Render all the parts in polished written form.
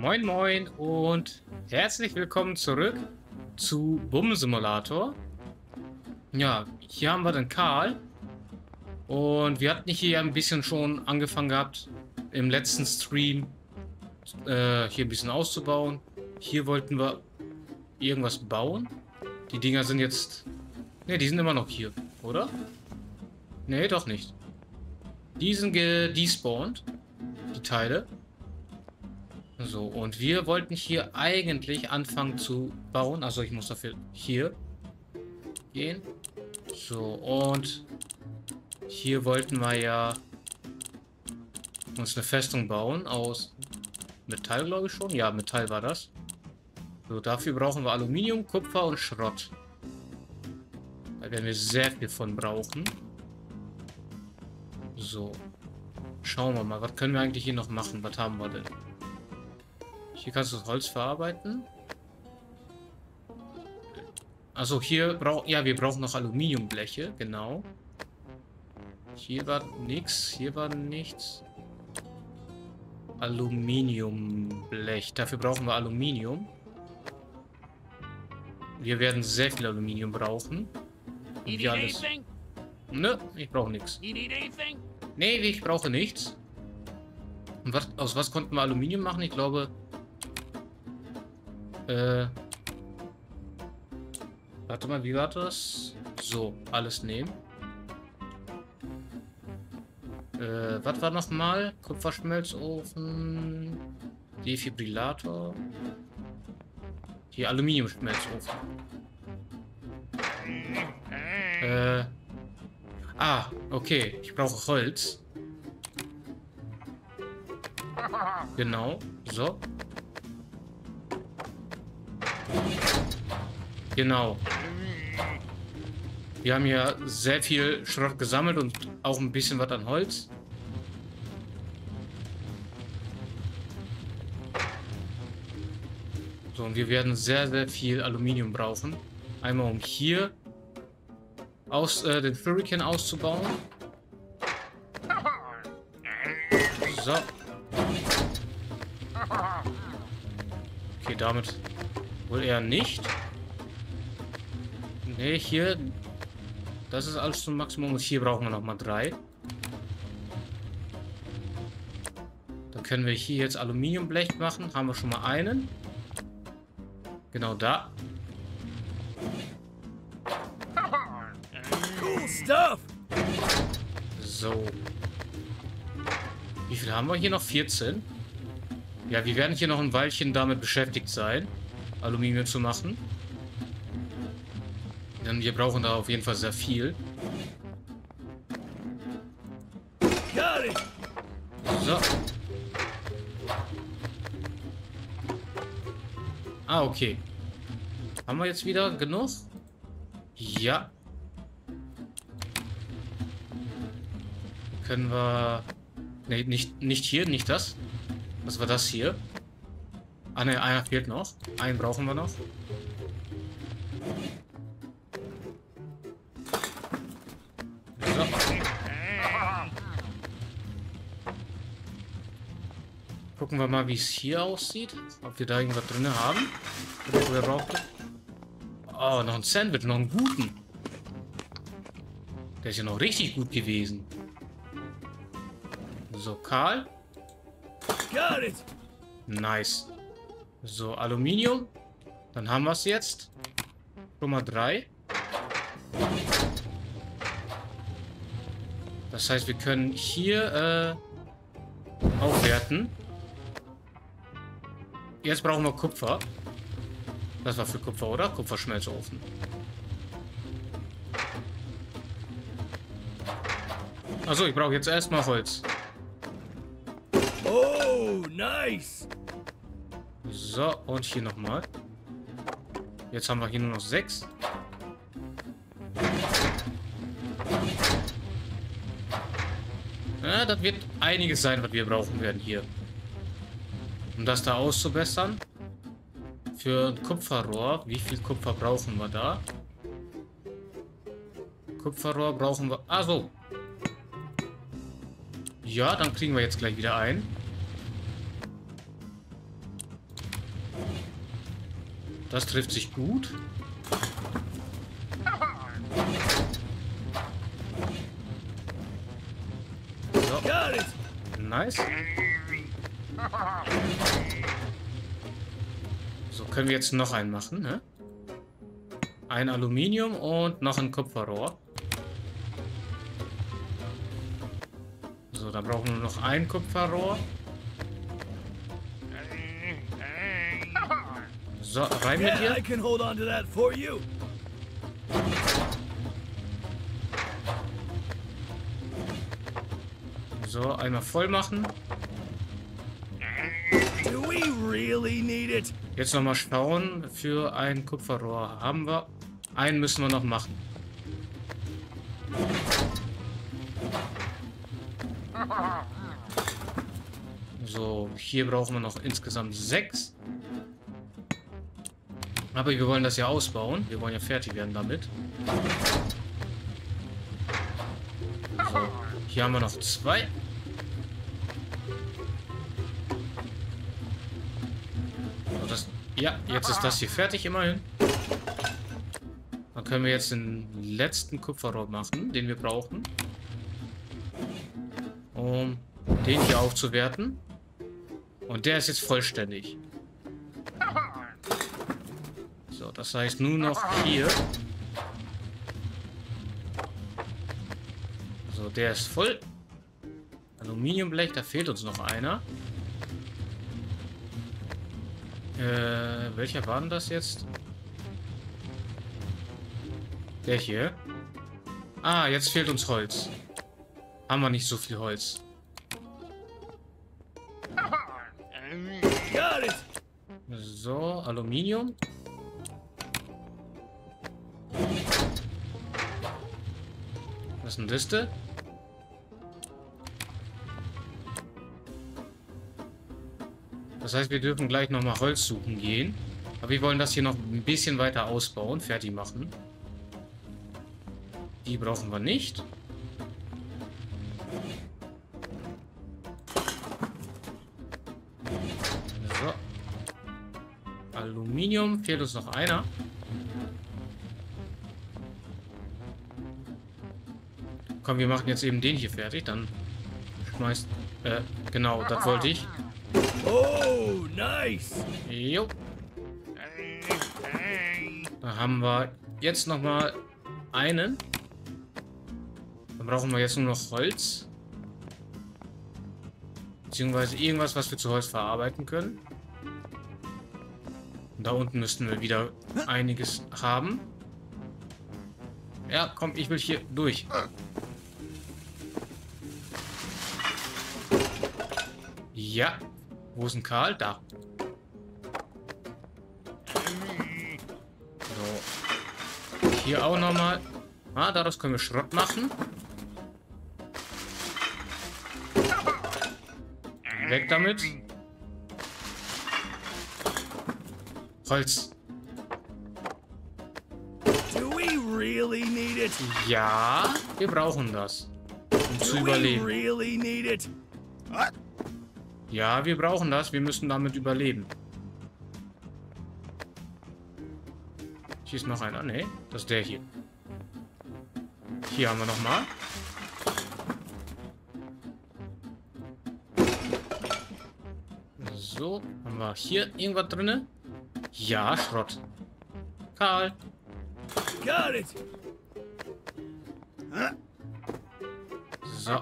Moin Moin und herzlich willkommen zurück zu Bum Simulator. Ja, hier haben wir den Karl. Und wir hatten hier ein bisschen schon angefangen gehabt, im letzten Stream hier ein bisschen auszubauen. Hier wollten wir irgendwas bauen. Die Dinger sind jetzt... Ne, die sind immer noch hier, oder? Ne, doch nicht. Die sind gespawnt, die Teile. So, und wir wollten hier eigentlich anfangen zu bauen. Also ich muss dafür hier gehen. So, und hier wollten wir ja uns eine Festung bauen aus Metall, glaube ich schon. Ja, Metall war das. So, dafür brauchen wir Aluminium, Kupfer und Schrott. Da werden wir sehr viel von brauchen. So, schauen wir mal, was können wir eigentlich hier noch machen? Was haben wir denn? Hier kannst du das Holz verarbeiten. Also hier brauchen... Ja, wir brauchen noch Aluminiumbleche, genau. Hier war nichts, hier war nichts. Aluminiumblech. Dafür brauchen wir Aluminium. Wir werden sehr viel Aluminium brauchen. Und wie alles. Nö, ich brauche nichts. Nee, ich brauche nichts. Und was, aus was konnten wir Aluminium machen? Ich glaube... Warte mal, wie war das? So, alles nehmen. Was war nochmal? Kupferschmelzofen. Defibrillator. Hier, Aluminiumschmelzofen. Okay. Ich brauche Holz. Genau. So. Genau. Wir haben hier sehr viel Schrott gesammelt und auch ein bisschen was an Holz. So, und wir werden sehr, sehr viel Aluminium brauchen. Einmal um hier aus den Furrican auszubauen. So. Okay, damit wohl eher nicht. Ne, hier. Das ist alles zum Maximum. Und hier brauchen wir nochmal 3. Dann können wir hier jetzt Aluminiumblech machen. Haben wir schon mal einen. Genau da. Cool stuff. So. Wie viel haben wir hier noch? 14. Ja, wir werden hier noch ein Weilchen damit beschäftigt sein, Aluminium zu machen. Denn wir brauchen da auf jeden Fall sehr viel. So. Ah, okay. Haben wir jetzt wieder genug? Ja. Können wir... Ne, nicht hier, nicht das. Was war das hier? Ah ne, einer fehlt noch. Einen brauchen wir noch. Gucken wir mal, wie es hier aussieht. Ob wir da irgendwas drin haben. Oh, noch ein Sandwich, noch einen guten. Der ist ja noch richtig gut gewesen. So, Karl. Nice. So, Aluminium. Dann haben wir es jetzt. Nummer 3. Das heißt, wir können hier aufwerten. Jetzt brauchen wir Kupfer. Das war für Kupfer, oder? Kupferschmelzofen. Achso, ich brauche jetzt erstmal Holz. Oh, nice! So, und hier nochmal. Jetzt haben wir hier nur noch 6. Ja, das wird einiges sein, was wir brauchen werden hier. Um das da auszubessern. Für ein Kupferrohr. Wie viel Kupfer brauchen wir da? Kupferrohr brauchen wir... Ah, so. Ja, dann kriegen wir jetzt gleich wieder ein. Das trifft sich gut. So. Nice. So, können wir jetzt noch einen machen, ne? Ein Aluminium und noch ein Kupferrohr. So, da brauchen wir noch ein Kupferrohr. So, rein mit dir. So, einmal voll machen. Jetzt nochmal schauen für ein Kupferrohr. Haben wir. Einen müssen wir noch machen. So, hier brauchen wir noch insgesamt 6. Aber wir wollen das ja ausbauen. Wir wollen ja fertig werden damit. So, hier haben wir noch 2. So, das, ja, jetzt ist das hier fertig immerhin. Dann können wir jetzt den letzten Kupferrohr machen, den wir brauchen. Um den hier aufzuwerten. Und der ist jetzt vollständig. So, das heißt nur noch hier. So, der ist voll. Aluminiumblech, da fehlt uns noch einer. Welcher war denn das jetzt? Der hier. Ah, jetzt fehlt uns Holz. Haben wir nicht so viel Holz. So, Aluminium. Das ist eine Liste. Das heißt, wir dürfen gleich nochmal Holz suchen gehen. Aber wir wollen das hier noch ein bisschen weiter ausbauen, fertig machen. Die brauchen wir nicht. So. Aluminium, fehlt uns noch einer. Komm, wir machen jetzt eben den hier fertig, dann schmeißt... genau, das wollte ich. Oh, nice! Jo. Da haben wir jetzt nochmal einen. Dann brauchen wir jetzt nur noch Holz. Beziehungsweise irgendwas, was wir zu Holz verarbeiten können. Und da unten müssten wir wieder einiges haben. Ja, komm, ich will hier durch. Ja, wo ist ein Karl? Da. So. Hier auch nochmal. Ah, daraus können wir Schrott machen. Weg damit. Holz. Ja, wir brauchen das, um zu überleben. Ja, wir brauchen das. Wir müssen damit überleben. Hier ist noch einer. Ne, das ist der hier. Hier haben wir nochmal. So, haben wir hier irgendwas drin? Ja, Schrott. Karl. Got it. So.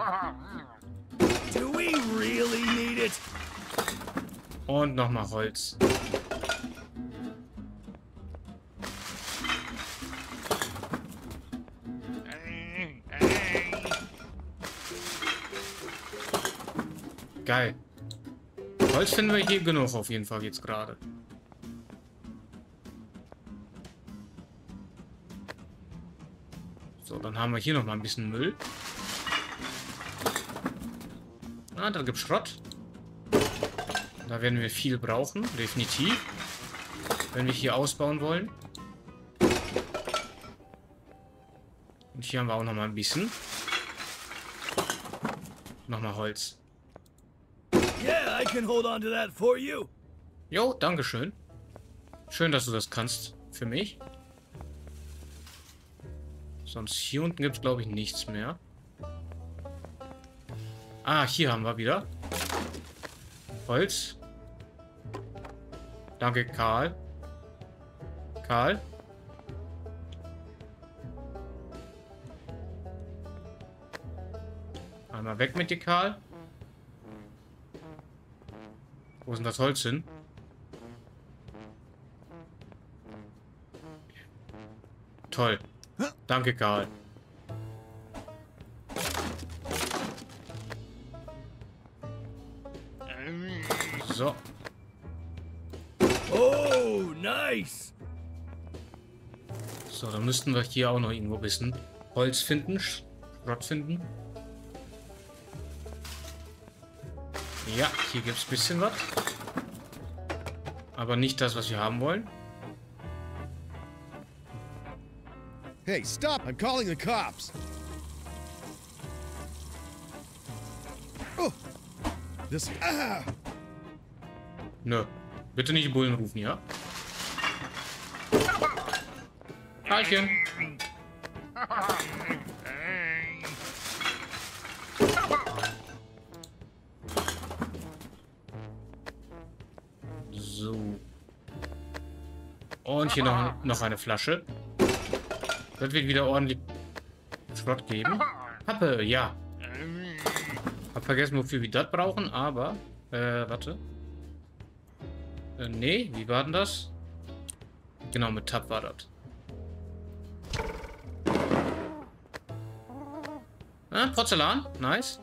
Do we really need it? Und nochmal Holz. Geil. Holz finden wir hier genug auf jeden Fall jetzt gerade. So, dann haben wir hier nochmal ein bisschen Müll. Ah, da gibt's Schrott. Da werden wir viel brauchen, definitiv. Wenn wir hier ausbauen wollen. Und hier haben wir auch nochmal ein bisschen. Nochmal Holz. Yeah, I can hold on to that for you. Jo, dankeschön. Schön, dass du das kannst. Für mich. Sonst hier unten gibt es, glaube ich, nichts mehr. Ah, hier haben wir wieder. Holz. Danke, Karl. Karl. Einmal weg mit dir, Karl. Wo ist denn das Holz hin? Toll. Danke, Karl. So. Oh, nice. So, dann müssten wir hier auch noch irgendwo ein bisschen Holz finden, Schrott finden. Ja, hier gibt es ein bisschen was. Aber nicht das, was wir haben wollen. Hey, stop! I'm calling the cops! Oh! Das... Ah! Nö. Bitte nicht die Bullen rufen, ja? Hallchen! So. Und hier noch eine Flasche. Das wird wieder ordentlich Schrott geben. Pappe, ja. Hab vergessen, wofür wir das brauchen, aber... warte. Nee, wie war denn das? Genau, mit Tab war das. Ah, Porzellan, nice.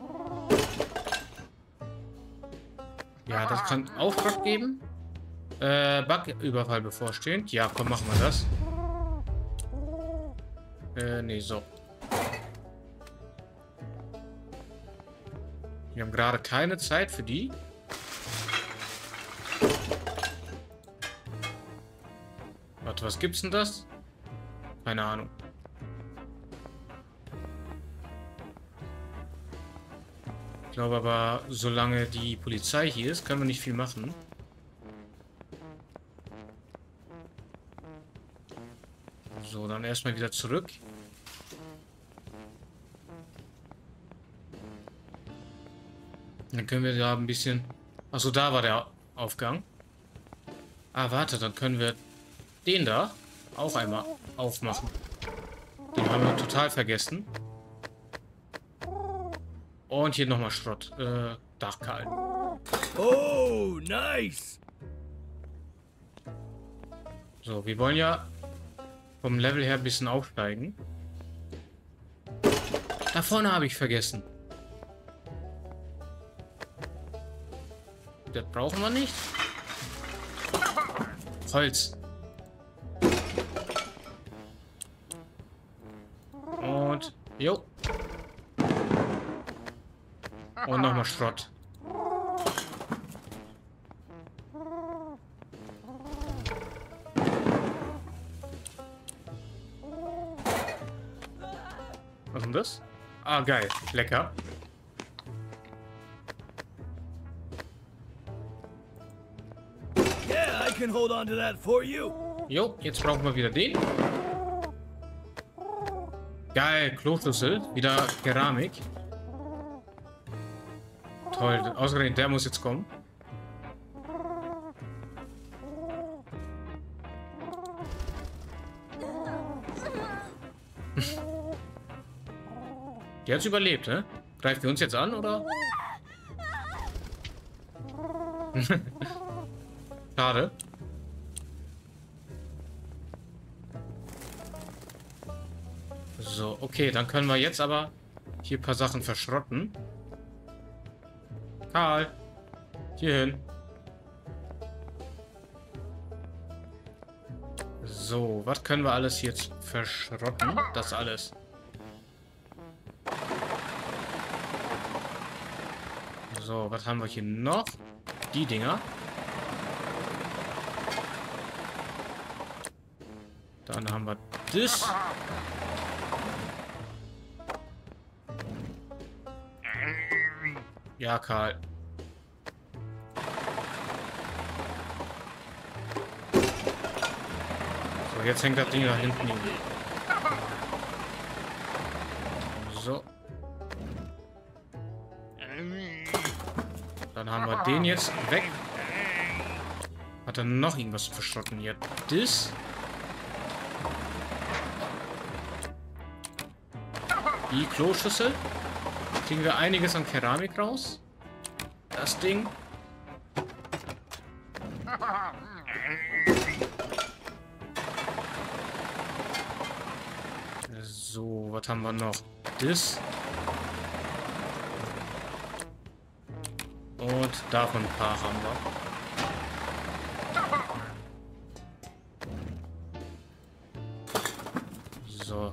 Ja, das kann auch Schrott geben. Bugüberfall bevorstehend. Ja, komm, machen wir das. Nee, so. Wir haben gerade keine Zeit für die. Warte, was gibt's denn das? Keine Ahnung. Ich glaube aber, solange die Polizei hier ist, können wir nicht viel machen. So, dann erstmal wieder zurück. Dann können wir da ein bisschen... Achso, da war der Aufgang. Ah, warte, dann können wir den da auch einmal aufmachen. Den haben wir total vergessen. Und hier nochmal Schrott. Dachkalk. Oh, nice! So, wir wollen ja... vom Level her ein bisschen aufsteigen. Da vorne habe ich vergessen. Das brauchen wir nicht. Holz. Und... Jo. Und nochmal Schrott. Das? Ah, geil. Lecker. Yeah, I can hold on to that for you. Jo, jetzt brauchen wir wieder den. Geil, Kloschlüssel. Wieder Keramik. Toll. Ausgerechnet, der muss jetzt kommen. Der hat's überlebt, ne? Greift ihr uns jetzt an, oder? Schade. So, okay, dann können wir jetzt aber hier ein paar Sachen verschrotten. Karl, hier hin. So, was können wir alles jetzt verschrotten? Das alles. So, was haben wir hier noch? Die Dinger. Dann haben wir das. Ja, Karl. jetzt hängt das Ding da hinten. So. Dann haben wir den jetzt weg. Hat er noch irgendwas verschotten hier? Das. Die Kloschüssel. Kriegen wir einiges an Keramik raus. Das Ding. So, was haben wir noch? Das. Und davon ein paar haben wir. So.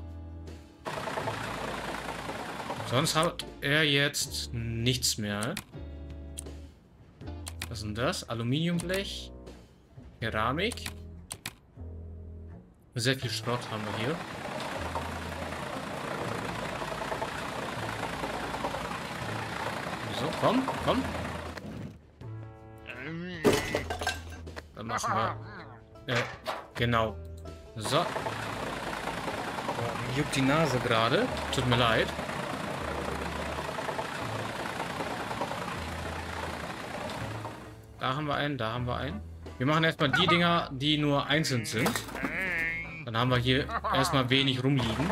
Sonst hat er jetzt nichts mehr. Was ist denn das? Aluminiumblech. Keramik. Sehr viel Schrott haben wir hier. So, komm, komm. Dann machen wir. Genau. So. Oh, juckt die Nase gerade. Tut mir leid. Da haben wir einen, da haben wir einen. Wir machen erstmal die Dinger, die nur einzeln sind. Dann haben wir hier erstmal wenig rumliegen.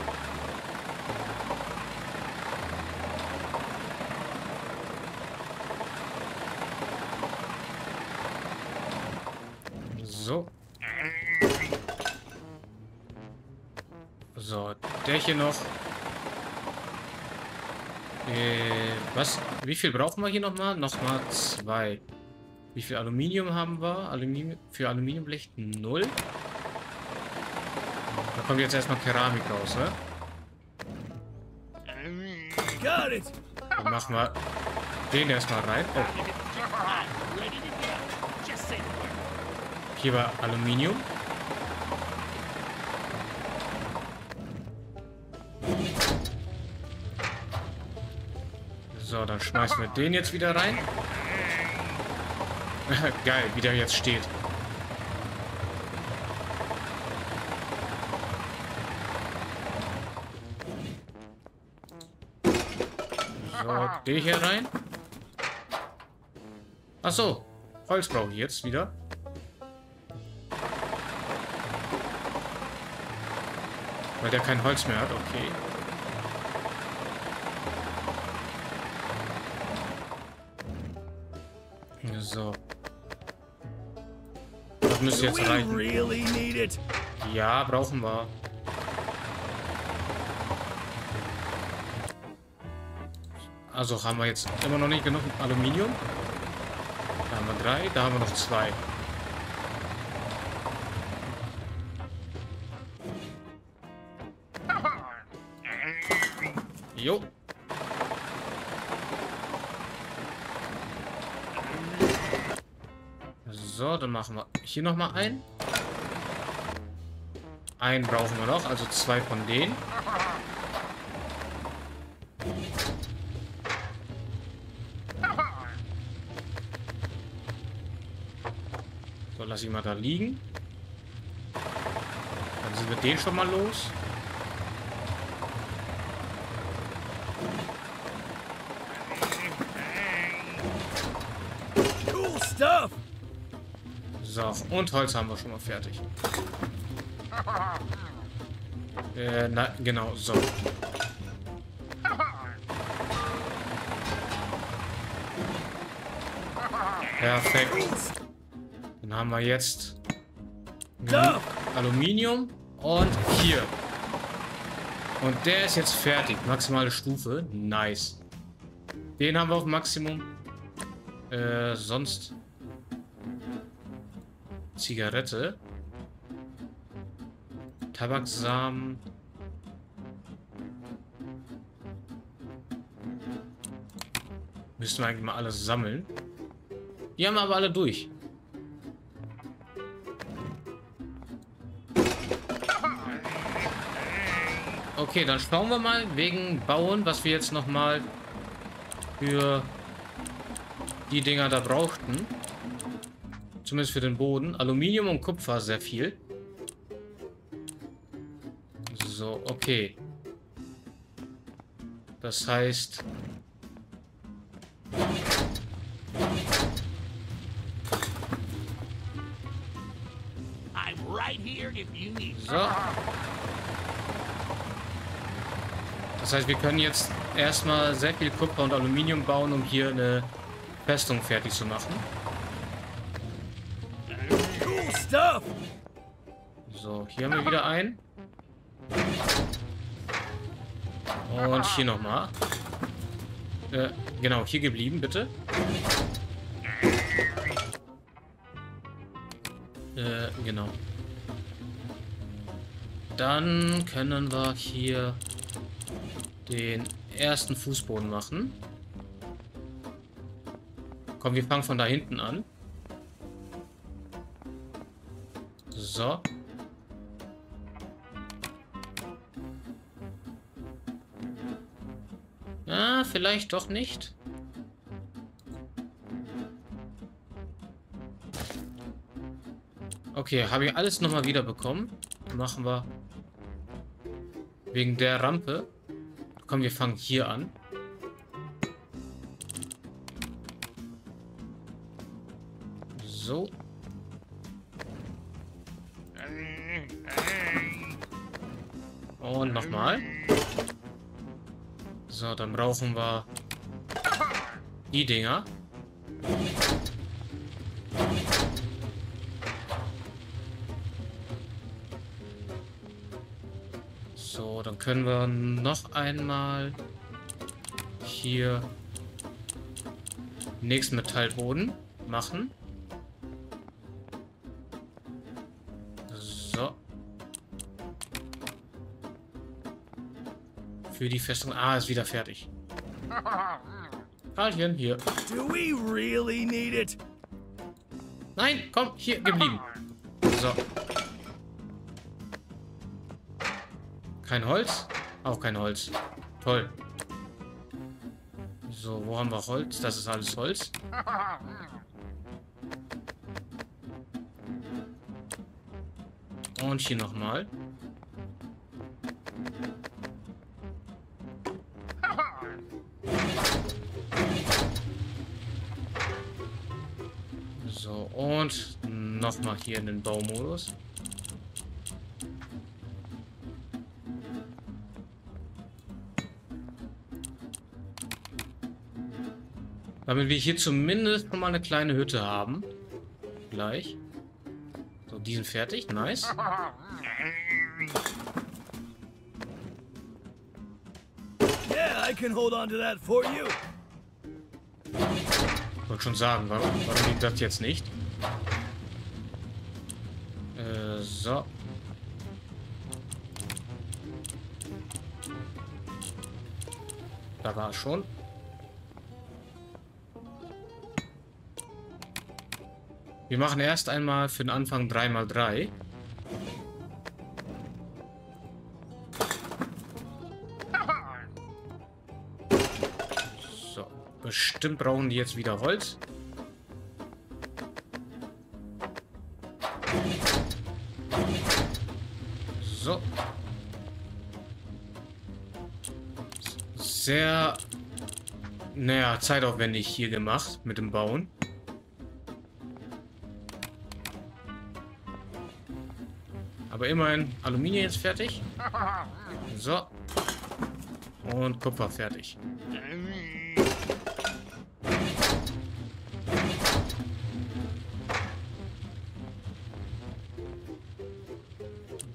So. So, der hier noch. Was? Wie viel brauchen wir hier nochmal? Nochmal 2. Wie viel Aluminium haben wir? Aluminium, für Aluminiumblech 0. Da kommt jetzt erstmal Keramik raus, ne? Dann machen wir den erstmal rein. Oh. Hier war Aluminium. So, dann schmeißen wir den jetzt wieder rein. Geil, wie der jetzt steht. So, den hier rein. Achso, Holz brauche ich jetzt wieder. Weil der kein Holz mehr hat, okay. So. Das müsste jetzt reichen. Ja, brauchen wir. Also haben wir jetzt immer noch nicht genug Aluminium. Da haben wir 3, da haben wir noch 2. Jo. So, dann machen wir hier nochmal einen. Einen brauchen wir noch, also 2 von denen. So, lass ihn mal da liegen. Dann sind wir den schon mal los. So, und Holz haben wir schon mal fertig. Na, genau, so. Perfekt. Dann haben wir jetzt Aluminium und hier. Und der ist jetzt fertig. Maximale Stufe. Nice. Den haben wir auf Maximum. Sonst... Zigarette, Tabaksamen, müssen wir eigentlich mal alles sammeln. Die haben wir aber alle durch. Okay, dann schauen wir mal wegen Bauen, was wir jetzt nochmal für die Dinger da brauchten. Zumindest für den Boden. Aluminium und Kupfer sehr viel. Okay. Das heißt... So. Das heißt, wir können jetzt erstmal sehr viel Kupfer und Aluminium bauen, um hier eine Festung fertig zu machen. So, hier haben wir wieder einen. Und hier nochmal. Genau, hier geblieben, bitte. Genau. Dann können wir hier den ersten Fußboden machen. Komm, wir fangen von da hinten an. So. Ah, vielleicht doch nicht. Okay, habe ich alles nochmal wiederbekommen. Machen wir... Wegen der Rampe. Komm, wir fangen hier an. So. Und nochmal. So, dann brauchen wir die Dinger. So, dann können wir noch einmal hier den nächsten Metallboden machen. So. Für die Festung. Ah, ist wieder fertig. Karlchen, hier. Do we really need it? Nein, komm, hier geblieben. So. Kein Holz? Auch kein Holz. Toll. So, wo haben wir Holz? Das ist alles Holz. Und hier nochmal. So, und nochmal hier in den Baumodus. Damit wir hier zumindest mal eine kleine Hütte haben. Gleich. So, die sind fertig. Nice. Yeah, I can hold on to that for you. Ich wollte schon sagen, warum geht das jetzt nicht? So. Da war es schon. Wir machen erst einmal für den Anfang 3×3. So, bestimmt brauchen die jetzt wieder Holz. So. Sehr, naja, zeitaufwendig hier gemacht mit dem Bauen. Aber immerhin Aluminium jetzt fertig. So. Und Kupfer fertig.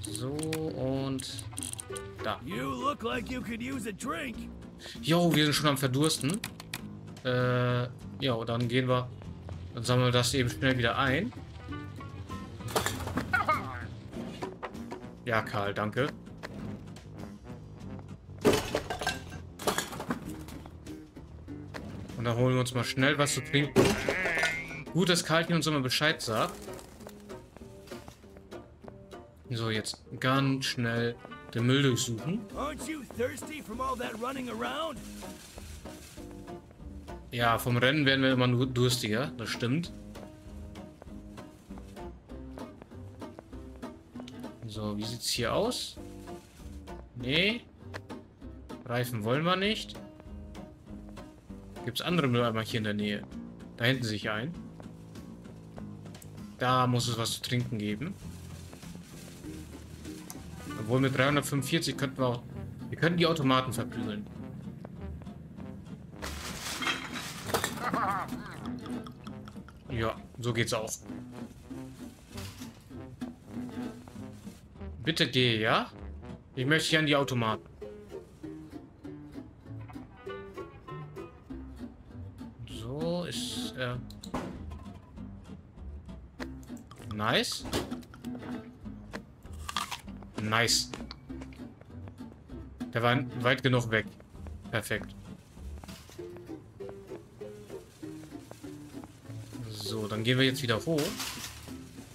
So und da. Jo, wir sind schon am Verdursten. Ja, dann gehen wir. Dann sammeln wir das eben schnell wieder ein. Ja, Karl, danke. Und dann holen wir uns mal schnell was zu trinken. Gut, dass Karlchen uns immer Bescheid sagt. So, jetzt ganz schnell den Müll durchsuchen. Ja, vom Rennen werden wir immer nur durstiger, das stimmt. So, wie sieht's hier aus? Nee. Reifen wollen wir nicht. Gibt es andere Mülleimer hier in der Nähe? Da hinten sehe ich ein. Da muss es was zu trinken geben. Obwohl mit 345 könnten wir auch... Wir können die Automaten verprügeln. Ja, so geht's auch. Bitte geh, ja? Ich möchte hier an die Automaten. So ist er. Nice. Nice. Der war weit genug weg. Perfekt. So, dann gehen wir jetzt wieder hoch.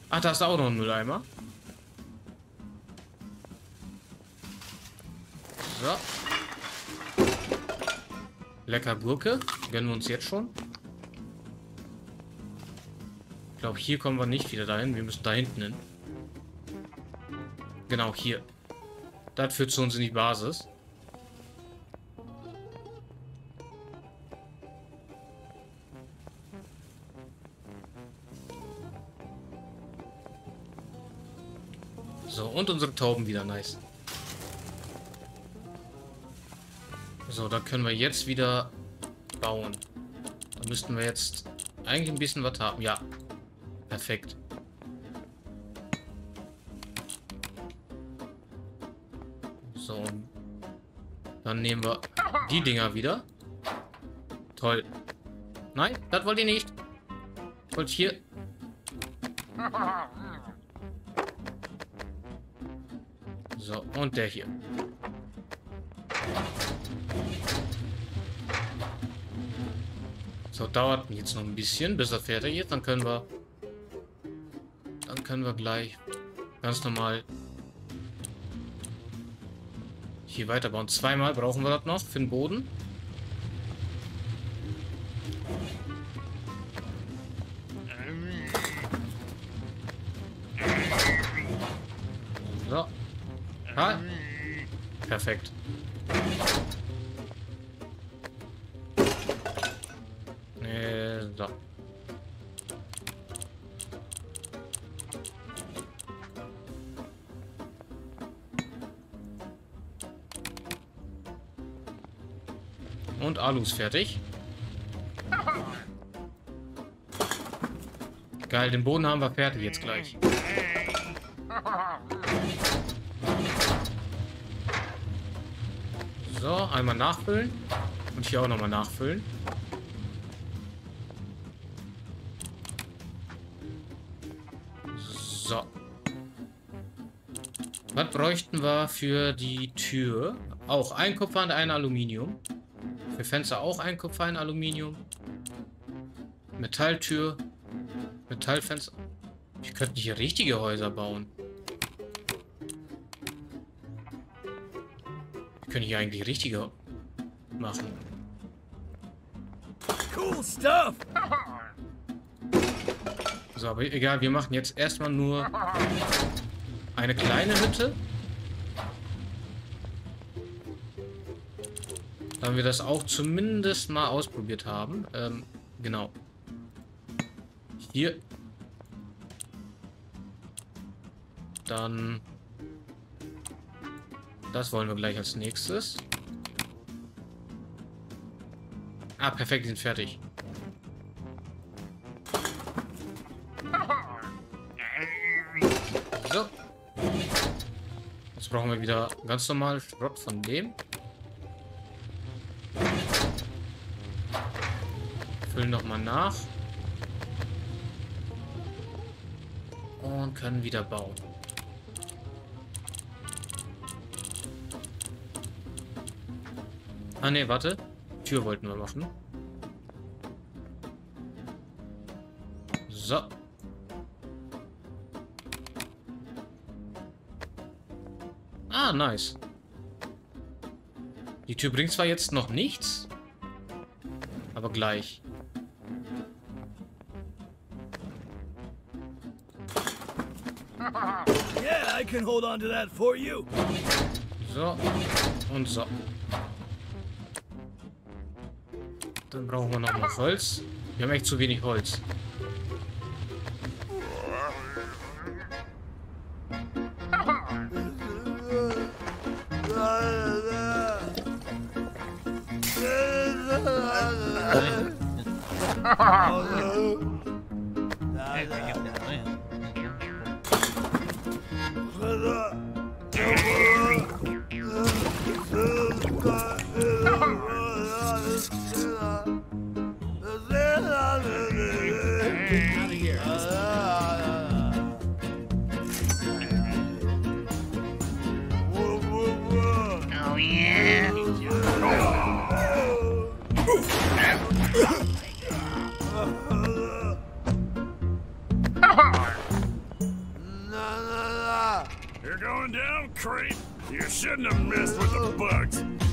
Ach, da ist auch noch ein Mülleimer. So. Lecker Gurke. Gönnen wir uns jetzt schon. Ich glaube, hier kommen wir nicht wieder dahin. Wir müssen da hinten hin. Genau, hier. Das führt zu uns in die Basis. So, und unsere Tauben wieder, nice. So, da können wir jetzt wieder bauen. Da müssten wir jetzt eigentlich ein bisschen was haben. Ja, perfekt. So, dann nehmen wir die Dinger wieder. Toll. Nein, das wollt ihr nicht. Wollt hier... So, und der hier. So, dauert jetzt noch ein bisschen, bis er fertig ist. Dann können wir gleich ganz normal hier weiterbauen. Zweimal brauchen wir das noch für den Boden. So. Ah. Perfekt. So. Und Alu ist fertig. Geil, den Boden haben wir fertig jetzt gleich. So, einmal nachfüllen. Und hier auch nochmal nachfüllen. So. Was bräuchten wir für die Tür? Auch ein Kupfer und ein Aluminium. Für Fenster auch ein Kupfer, ein Aluminium. Metalltür. Metallfenster. Ich könnte hier richtige Häuser bauen. Können hier eigentlich richtige machen. Cool stuff. So, aber egal, wir machen jetzt erstmal nur eine kleine Hütte. Da wir das auch zumindest mal ausprobiert haben. Genau. Hier. Dann... Das wollen wir gleich als nächstes. Ah, perfekt, die sind fertig. So. Jetzt brauchen wir wieder ganz normal Schrott von dem. Füllen nochmal nach. Und können wieder bauen. Ah ne, warte. Tür wollten wir machen. So. Ah, nice. Die Tür bringt zwar jetzt noch nichts, aber gleich. Yeah, I can hold on to that for you. So und so. Dann brauchen wir noch mal Holz. Wir haben echt zu wenig Holz. You're going down, creep. You shouldn't have messed with the bugs.